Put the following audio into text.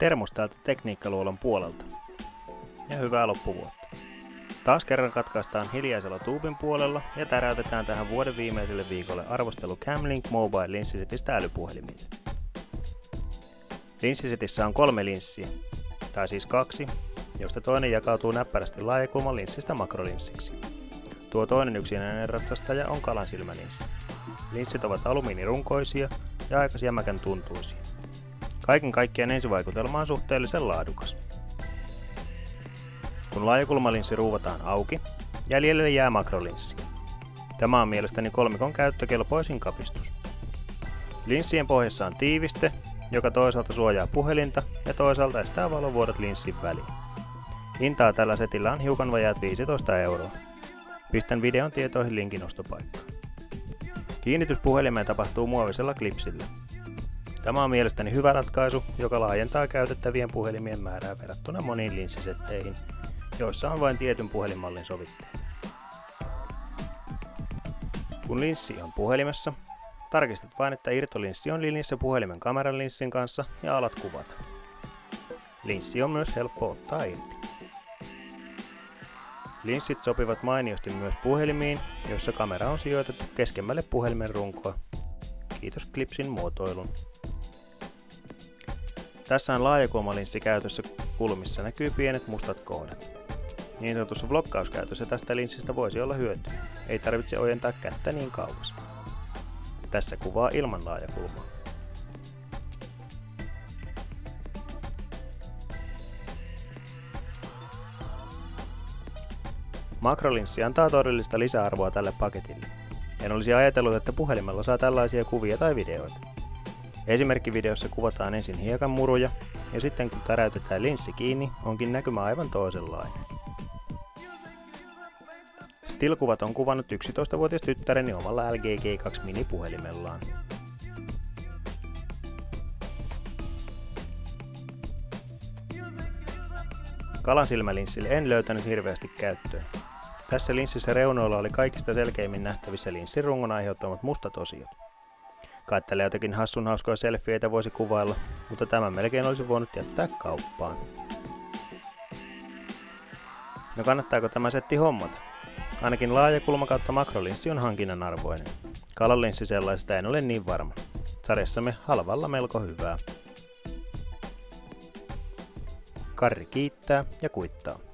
Termostaatti Tekniikkaluolan puolelta. Ja hyvää loppuvuotta. Taas kerran katkaistaan hiljaisella tuubin puolella ja täräytetään tähän vuoden viimeiselle viikolle arvostelu CamLink Mobile linssisetistä älypuhelimille. Linssisetissä on 3 linssiä, tai siis 2, josta toinen jakautuu näppärästi laajakulman linssistä makrolinssiksi. Tuo toinen yksinäinen ratsastaja on kalansilmälinssi. Linssit ovat alumiinirunkoisia ja aika jämäkän tuntuisia. Kaiken kaikkiaan ensivaikutelma on suhteellisen laadukas. Kun laajakulmalinssi ruuvataan auki, jäljelle jää makrolinssi. Tämä on mielestäni kolmikon käyttökelpoisin kapistus. Linssien pohjassa on tiiviste, joka toisaalta suojaa puhelinta ja toisaalta estää valovuodot linssin väliin. Hintaa tällä setillä on hiukan vajaat 15 €. Pistän videon tietoihin linkin ostopaikkaan. Kiinnitys puhelimeen tapahtuu muovisella klipsillä. Tämä on mielestäni hyvä ratkaisu, joka laajentaa käytettävien puhelimien määrää verrattuna moniin linssisetteihin, joissa on vain tietyn puhelinmallin sovitteita. Kun linssi on puhelimessa, tarkistat vain, että irtolinssi on linjassa puhelimen kameran linssin kanssa ja alat kuvata. Linssi on myös helppo ottaa irti. Linssit sopivat mainiosti myös puhelimiin, joissa kamera on sijoitettu keskemmälle puhelimen runkoa. Kiitos klipsin muotoilun. Tässä on laajakulmalinssi käytössä, kulmissa näkyy pienet mustat kohdat. Niin sanotussa blokkauskäytössä tästä linssistä voisi olla hyötyä, ei tarvitse ojentaa kättä niin kauas. Tässä kuvaa ilman laajakulmaa. Makrolinssi antaa todellista lisäarvoa tälle paketille. En olisi ajatellut, että puhelimella saa tällaisia kuvia tai videoita. Esimerkkivideossa kuvataan ensin hiekan muruja, ja sitten kun täräytetään linssi kiinni, onkin näkymä aivan toisenlainen. Stillkuvat on kuvannut 11-vuotias tyttäreni omalla LGG2 minipuhelimellaan. Kalansilmälinssille en löytänyt hirveästi käyttöä. Tässä linssissä reunoilla oli kaikista selkeimmin nähtävissä linssin rungon aiheuttamat mustat osiot. Kai tällä jotakin hassun hauskoja selfieitä voisi kuvailla, mutta tämän melkein olisi voinut jättää kauppaan. No kannattaako tämä setti hommata? Ainakin laajakulma kautta makrolinssi on hankinnan arvoinen. Kalalinssi sellaista en ole niin varma. Sarjassamme halvalla melko hyvää. Karri kiittää ja kuittaa.